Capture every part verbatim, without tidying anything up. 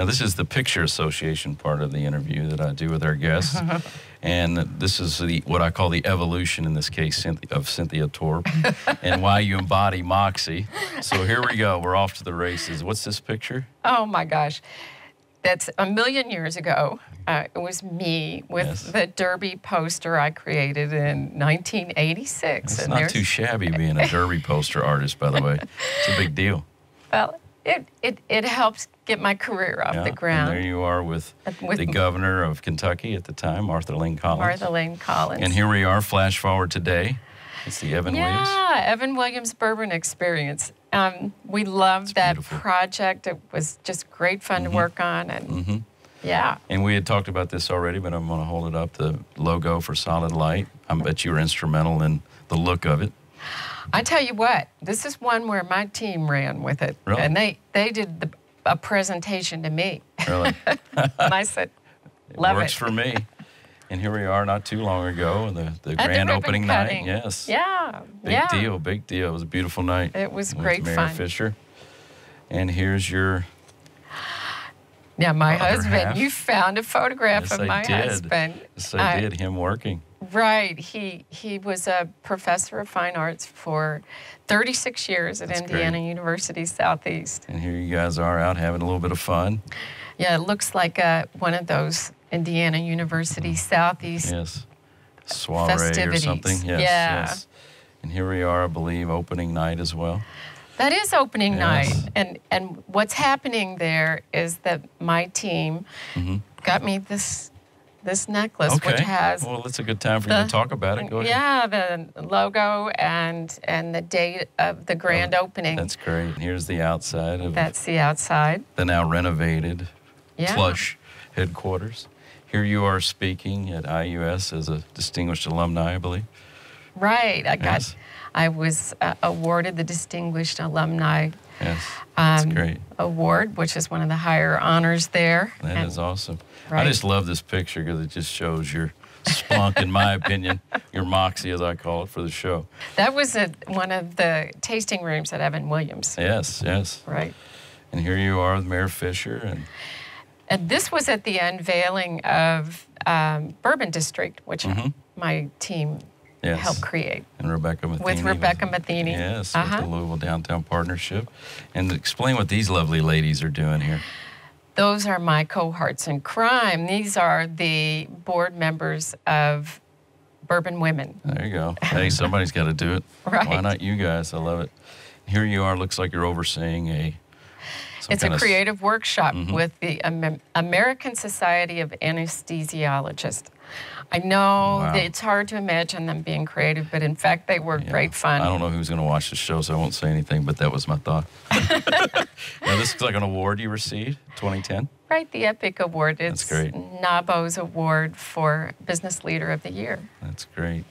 Now, this is the picture association part of the interview that I do with our guests. And this is the, what I call the evolution, in this case, of Cynthia Torp and why you embody Moxie. So here we go. We're off to the races. What's this picture? Oh, my gosh. That's a million years ago. Uh, it was me with yes. the Derby poster I created in nineteen eighty-six. It's not too shabby being a Derby poster artist, by the way. It's a big deal. Well, It, it, it helps get my career off yeah, the ground. And there you are with, with the governor of Kentucky at the time, Arthur Lane Collins. Arthur Lane Collins. And here we are, flash forward today. It's the Evan yeah, Williams. Yeah, Evan Williams Bourbon Experience. Um, we loved it's that beautiful. project. It was just great fun mm-hmm. to work on. And mm-hmm. yeah. And we had talked about this already, but I'm going to hold it up, the logo for Solid Light. I bet you were instrumental in the look of it. I tell you what, this is one where my team ran with it. Really? And they, they did the, a presentation to me. Really? And I said, love it. Works it. for me. And here we are not too long ago, the, the grand the opening cutting. night. Yes. Yeah. Big yeah. deal, big deal. It was a beautiful night. It was great Mayor fun. Mayor Fisher. And here's your... Now, my husband, half. you found a photograph yes, of my I did. husband. Yes, I, I did, him working. Right. He he was a professor of fine arts for thirty-six years at That's Indiana great. University Southeast. And here you guys are out having a little bit of fun. Yeah, it looks like uh, one of those Indiana University mm-hmm. Southeast yes. soiree festivities. or something. Yes, yeah. yes. And here we are, I believe, opening night as well. That is opening yes. night. And, and what's happening there is that my team mm-hmm. got me this... This necklace, okay. which has well, it's a good time for the, you to talk about it. Go ahead. Yeah, the logo and and the date of the grand oh, opening. That's great. Here's the outside of. That's the outside. The now renovated, yeah. plush headquarters. Here you are speaking at I U S as a distinguished alumni, I believe. Right. I got. Yes. I was uh, awarded the Distinguished Alumni. Yes, that's um, great. Award, which is one of the higher honors there. That and, is awesome. Right. I just love this picture because it just shows your spunk, in my opinion, your moxie, as I call it, for the show. That was at one of the tasting rooms at Evan Williams. Yes, yes. Right. And here you are with Mayor Fisher. And, and this was at the unveiling of um, Bourbon District, which mm-hmm. my team Yes. help create. And Rebecca Matheny. With Rebecca Matheny. Yes, uh-huh. with the Louisville Downtown Partnership. And explain what these lovely ladies are doing here. Those are my cohorts in crime. These are the board members of Bourbon Women. There you go. Hey, somebody's got to do it. Right. Why not you guys? I love it. Here you are. Looks like you're overseeing a... It's a creative workshop mm-hmm. with the Amer American Society of Anesthesiologists. I know wow. that it's hard to imagine them being creative, but in fact, they were yeah. great fun. I don't know who's going to watch the show, so I won't say anything, but that was my thought. Now, this is like an award you received, twenty ten? Right, the Epic Award. It's That's great. NABO's award for Business Leader of the Year. That's great.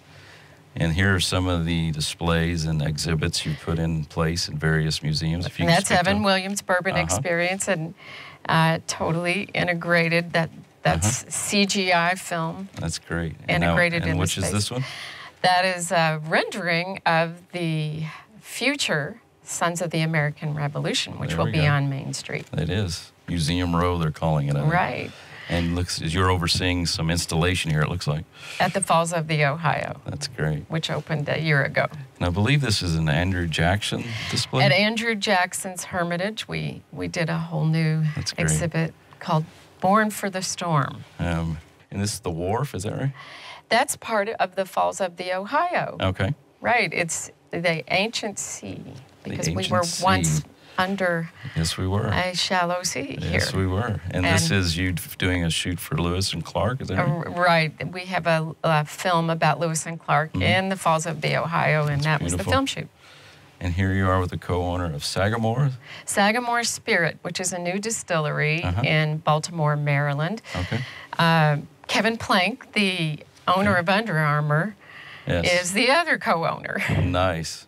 And here are some of the displays and exhibits you put in place in various museums. If you and that's Evan Williams Bourbon uh-huh. Experience, and uh, totally integrated. That That's uh-huh. C G I film. That's great. And integrated now, and in which the space. is this one? That is a rendering of the future Sons of the American Revolution, which there will be go. on Main Street. It is. Museum Row, they're calling it. Right. And looks, you're overseeing some installation here, it looks like. At the Falls of the Ohio. That's great. Which opened a year ago. And I believe this is an Andrew Jackson display? At Andrew Jackson's Hermitage, we, we did a whole new exhibit called Born for the Storm. Um, and this is the wharf, is that right? That's part of the Falls of the Ohio. Okay. Right, it's the ancient sea, because the ancient we were sea. once... Under yes, we were. a shallow sea yes, here. Yes, we were. And, and this is you doing a shoot for Lewis and Clark, is that right? Uh, right. We have a, a film about Lewis and Clark mm-hmm. in the Falls of the Ohio, and That's that beautiful. was the film shoot. And here you are with the co-owner of Sagamore? Sagamore Spirit, which is a new distillery uh-huh. in Baltimore, Maryland. Okay. Uh, Kevin Plank, the owner okay. of Under Armour, yes. is the other co-owner. Nice.